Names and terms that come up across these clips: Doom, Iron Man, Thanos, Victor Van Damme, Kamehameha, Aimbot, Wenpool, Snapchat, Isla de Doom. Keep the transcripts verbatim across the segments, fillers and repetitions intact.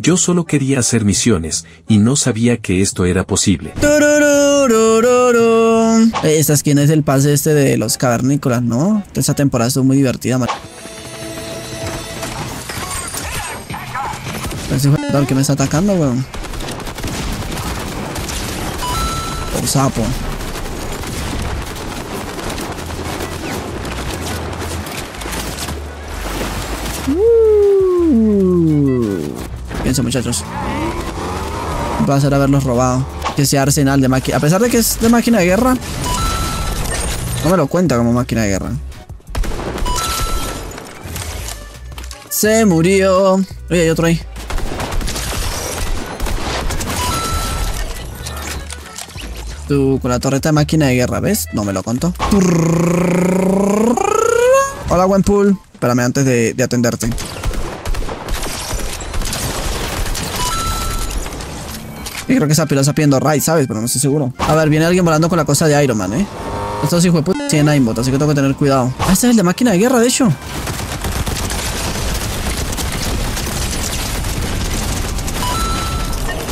Yo solo quería hacer misiones, y no sabía que esto era posible. Esta esquina es el pase este de los cavernícolas, ¿no? Esta temporada estuvo muy divertida, man. Ese jugador que me está atacando, weón. O sapo. Pienso, muchachos, va a ser haberlos robado. Que sea arsenal de máquina. A pesar de que es de máquina de guerra, no me lo cuenta como máquina de guerra. Se murió. Oye, hay otro ahí. Tú, con la torreta de máquina de guerra, ¿ves? No me lo contó. Hola, Wenpool. Espérame antes de, de atenderte. Y creo que esa pila está pidiendo raid, ¿sabes? Pero no estoy seguro. A ver, viene alguien volando con la cosa de Iron Man, ¿eh? Estos hijos de puta tienen Aimbot, así que tengo que tener cuidado. Ah, este es el de máquina de guerra, de hecho.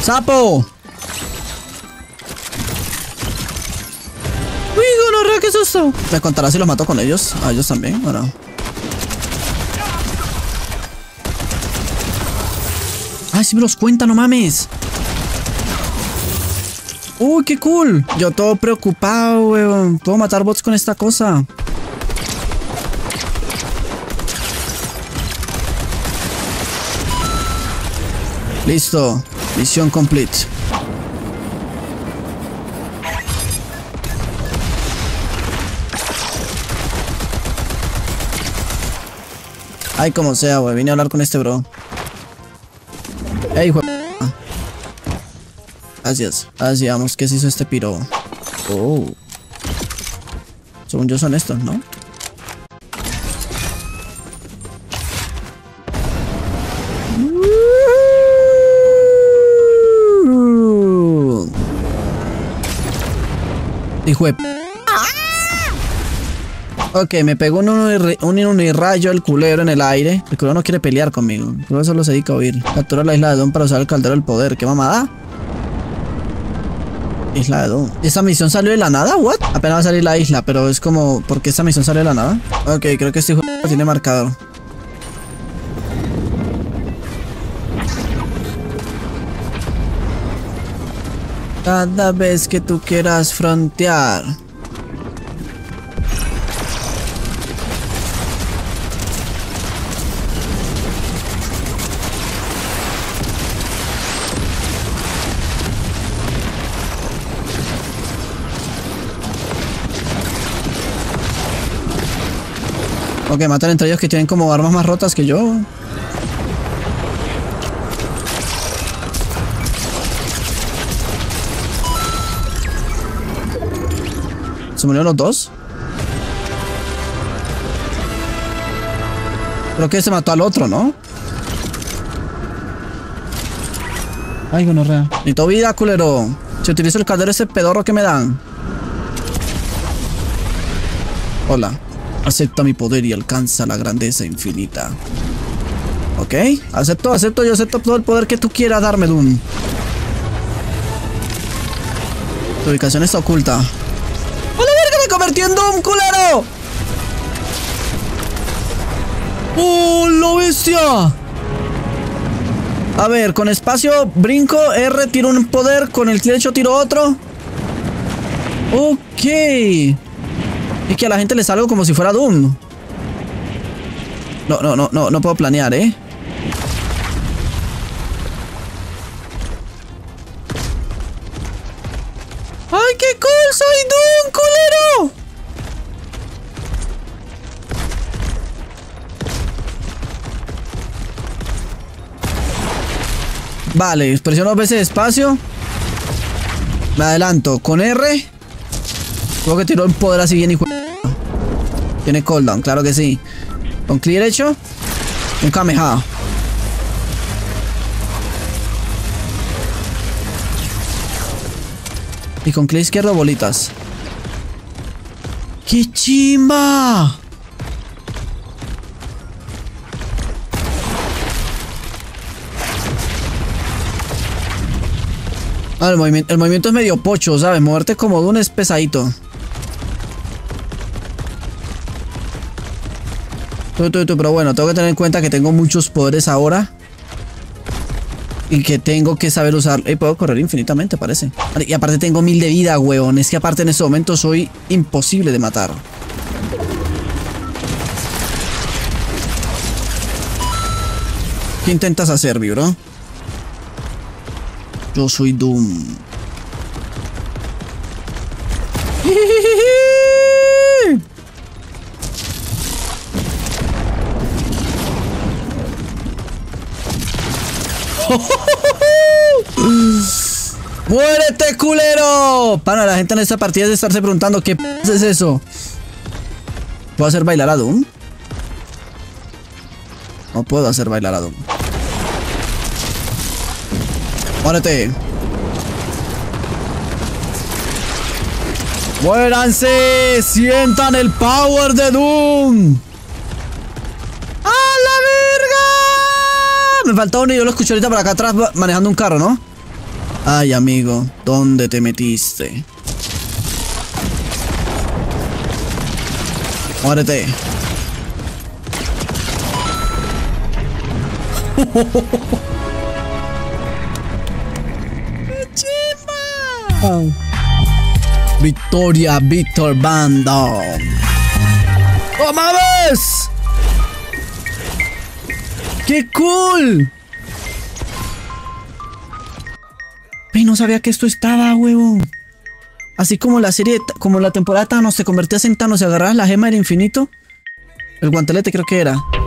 ¡Sapo! ¡Uy, gonorrea, qué susto! Me contará si los mato con ellos. A ellos también, ¿o no? ¡Ay, si me los cuenta, no mames! ¡Uy, qué cool! Yo todo preocupado, weón. Puedo matar bots con esta cosa. Listo. Misión complete. Ay, como sea, weón. Vine a hablar con este bro. Ey, weón. Gracias. Así vamos, ¿qué se hizo este piro? Oh. Según yo son estos, ¿no? Hijo de p. Ok, me pegó un unirrayo el culebro en el aire. El culebro no quiere pelear conmigo. El culebro solo se dedica a huir. Captura la isla de Doom para usar el caldero del poder. ¿Qué mamada? Isla de Doom. ¿Esta misión salió de la nada? ¿What? Apenas va a salir la isla, pero es como... ¿Por qué esta misión salió de la nada? Ok, creo que este juego tiene marcador. Cada vez que tú quieras frontear. Ok, matan entre ellos que tienen como armas más rotas que yo. ¿Se murieron los dos? Creo que se mató al otro, ¿no? Ay, gonorrea. Necesito vida, culero. Si utilizo el caldero ese pedorro que me dan. Hola. Acepta mi poder y alcanza la grandeza infinita. Ok. Acepto, acepto, yo acepto todo el poder que tú quieras darme, Doom. Tu ubicación está oculta. ¡Convertí en Doom, culero! ¡Oh, lo bestia! A ver, con espacio brinco, R tiro un poder, con el derecho tiro otro. Ok. Y que a la gente le salgo como si fuera Doom. No, no, no, no, no puedo planear, ¿eh? ¡Ay, qué cool! ¡Soy Doom, culero! Vale, presiono dos veces espacio. Me adelanto. Con R. Creo que tiró el poder así bien y juega. Tiene cooldown, claro que sí. Con clic derecho. Un Kamehameha. Y con clic izquierdo, bolitas. ¡Qué chimba! Ah, el movimiento, el movimiento es medio pocho, ¿sabes? Moverte como Doom es pesadito. Pero bueno, tengo que tener en cuenta que tengo muchos poderes ahora. Y que tengo que saber usar. Eh, puedo correr infinitamente, parece. Y aparte tengo mil de vida, weón. Es que aparte en este momento soy imposible de matar. ¿Qué intentas hacer, bro? Yo soy Doom. ¡Muérete, culero! Para la gente en esta partida es de estarse preguntando ¿qué p es eso? ¿Puedo hacer bailar a Doom? No puedo hacer bailar a Doom. ¡Muérete! ¡Muéranse! ¡Sientan el power de Doom! ¡A la verga! Me faltaba uno y yo lo escuché ahorita por acá atrás manejando un carro, ¿no? Ay, amigo, ¿dónde te metiste? ¡Muérete! ¡Chema! Victoria, Victor Van Damme. ¡Oh, mames! ¡Qué cool! Ay, no sabía que esto estaba, huevo. Así como la serie, como la temporada Thanos, te convertías en Thanos y agarrabas la gema del infinito. El guantelete creo que era.